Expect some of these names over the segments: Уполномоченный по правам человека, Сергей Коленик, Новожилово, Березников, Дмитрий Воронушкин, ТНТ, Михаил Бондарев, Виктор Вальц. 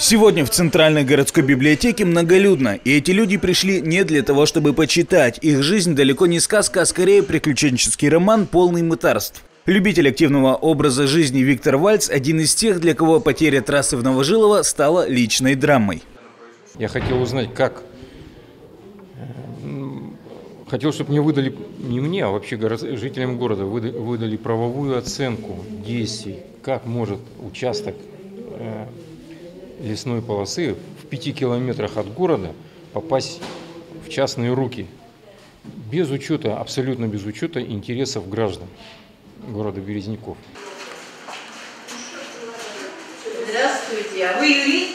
Сегодня в Центральной городской библиотеке многолюдно, и эти люди пришли не для того, чтобы почитать. Их жизнь далеко не сказка, а скорее приключенческий роман, полный мытарств. Любитель активного образа жизни Виктор Вальц – один из тех, для кого потеря трассы в Новожилово стала личной драмой. Я хотел узнать, как... Хотел, чтобы мне выдали, не мне, а вообще жителям города, выдали правовую оценку действий, как может участок лесной полосы в 5 километрах от города попасть в частные руки, без учета, абсолютно без учета интересов граждан города Березников. Здравствуйте, а вы Юрий?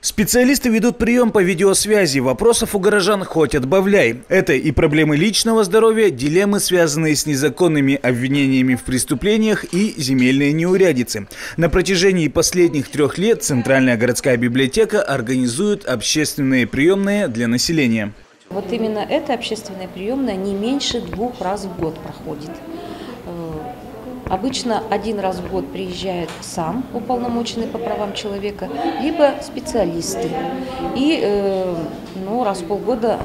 Специалисты ведут прием по видеосвязи. Вопросов у горожан хоть отбавляй. Это и проблемы личного здоровья, дилеммы, связанные с незаконными обвинениями в преступлениях, и земельные неурядицы. На протяжении последних 3 лет Центральная городская библиотека организует общественные приемные для населения. Вот именно эта общественная приемная не меньше 2 раз в год проходит. Обычно 1 раз в год приезжает сам уполномоченный по правам человека, либо специалисты. И раз в полгода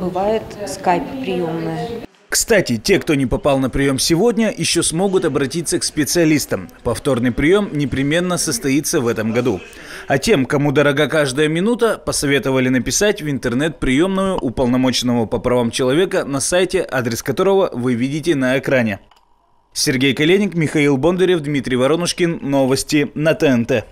бывает скайп-приемная. Кстати, те, кто не попал на прием сегодня, еще смогут обратиться к специалистам. Повторный прием непременно состоится в этом году. А тем, кому дорога каждая минута, посоветовали написать в интернет-приемную уполномоченного по правам человека на сайте, адрес которого вы видите на экране. Сергей Коленик, Михаил Бондарев, Дмитрий Воронушкин. Новости на ТНТ.